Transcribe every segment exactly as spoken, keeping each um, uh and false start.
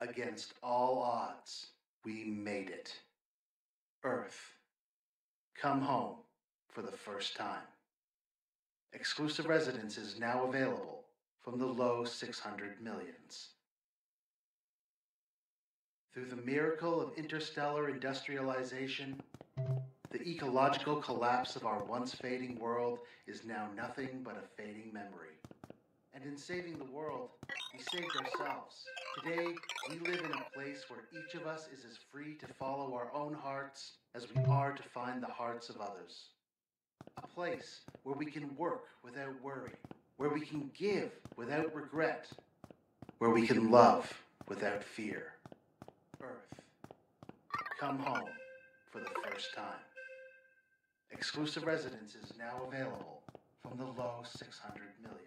Against all odds, we made it. Earth, come home for the first time. Exclusive residence is now available from the low six hundred millions. Through the miracle of interstellar industrialization, the ecological collapse of our once fading world is now nothing but a fading memory. And in saving the world, we saved ourselves. Today, we live in a place where each of us is as free to follow our own hearts as we are to find the hearts of others. A place where we can work without worry, where we can give without regret, where we can love without fear. Earth, come home for the first time. Exclusive residence is now available from the low six hundred millions.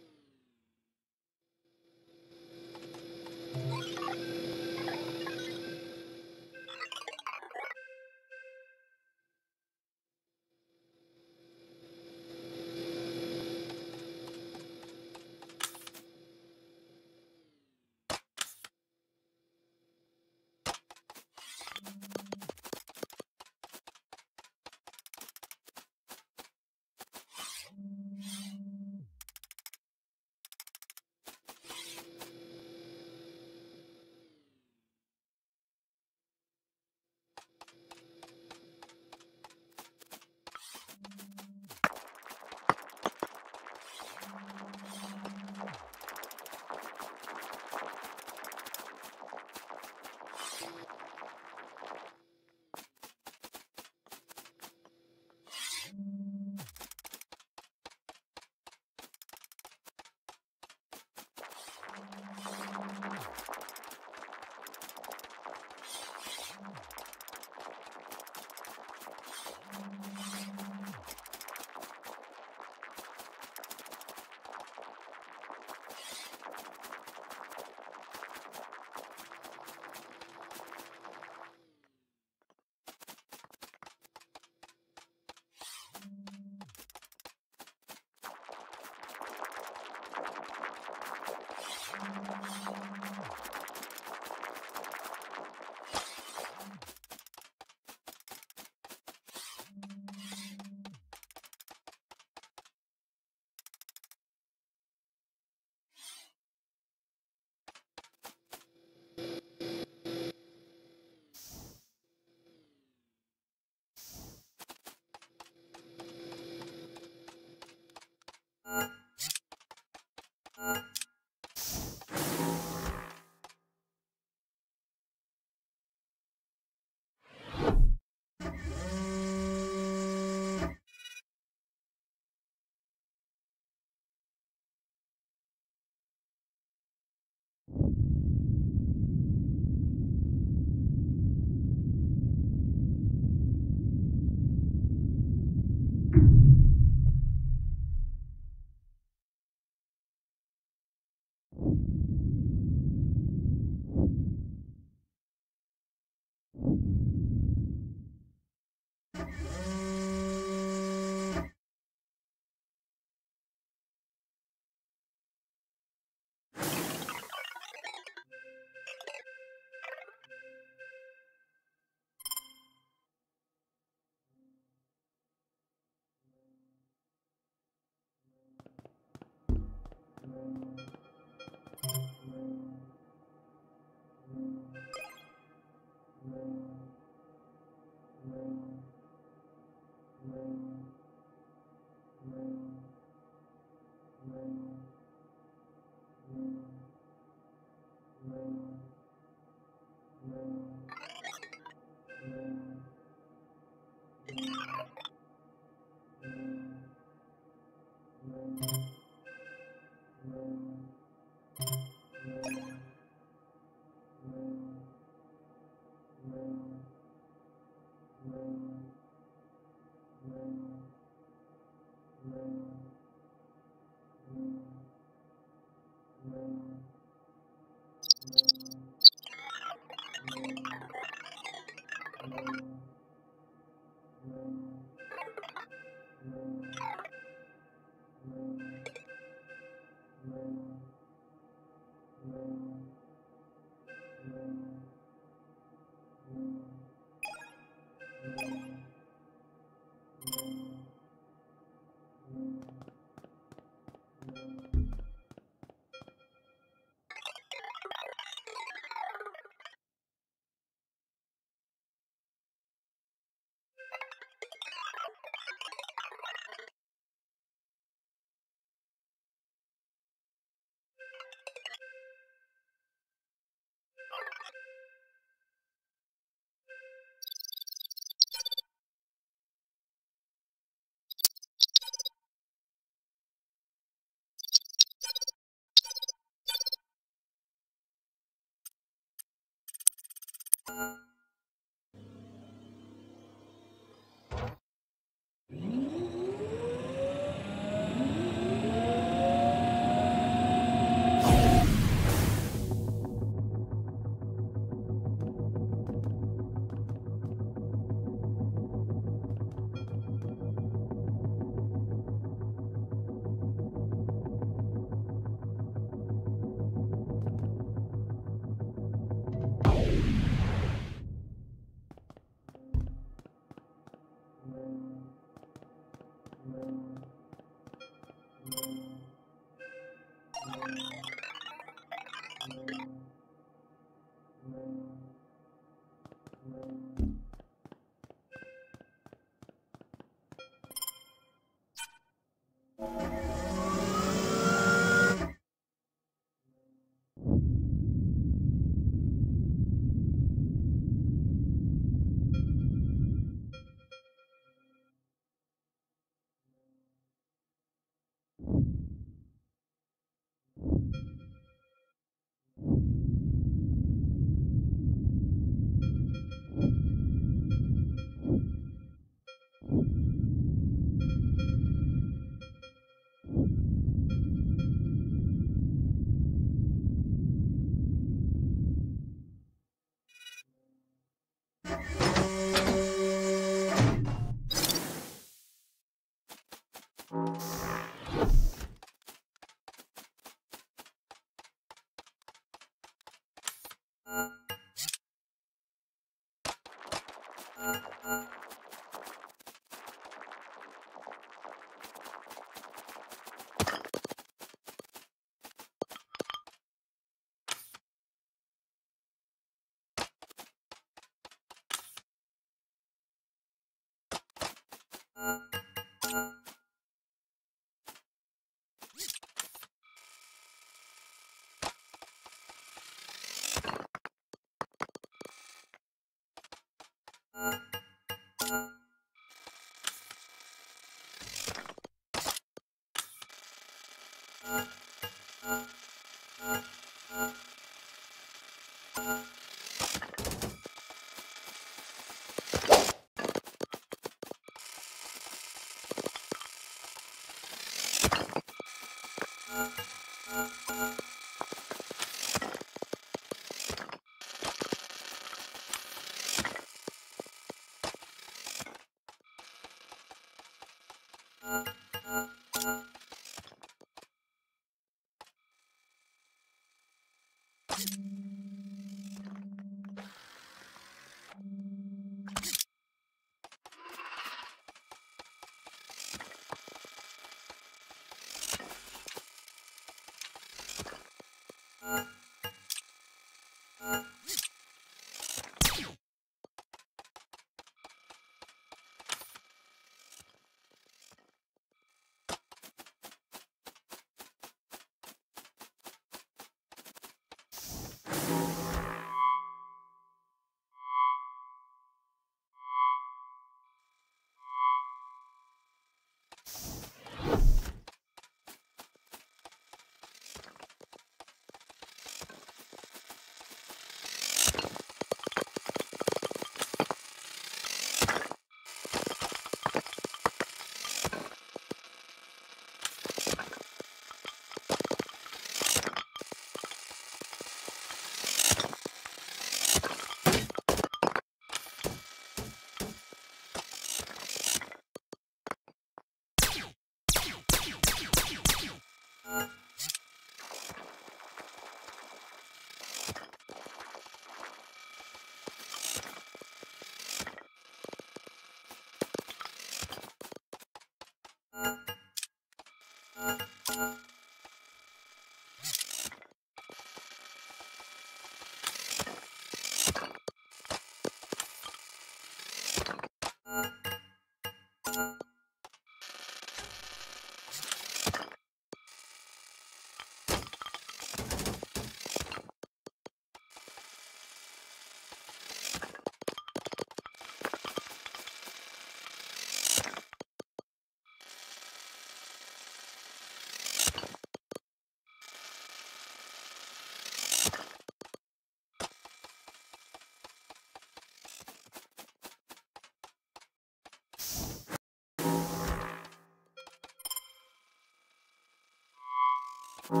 You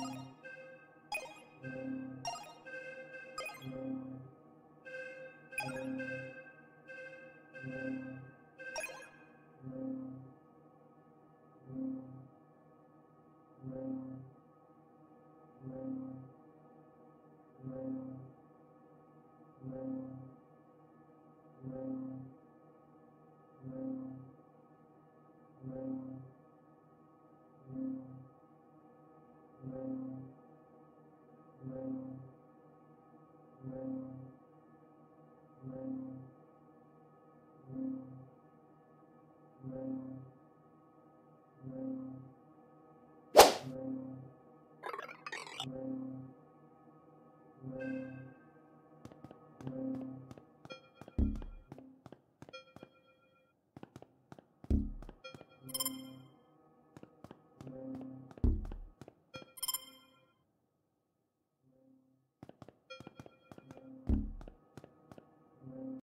Amen.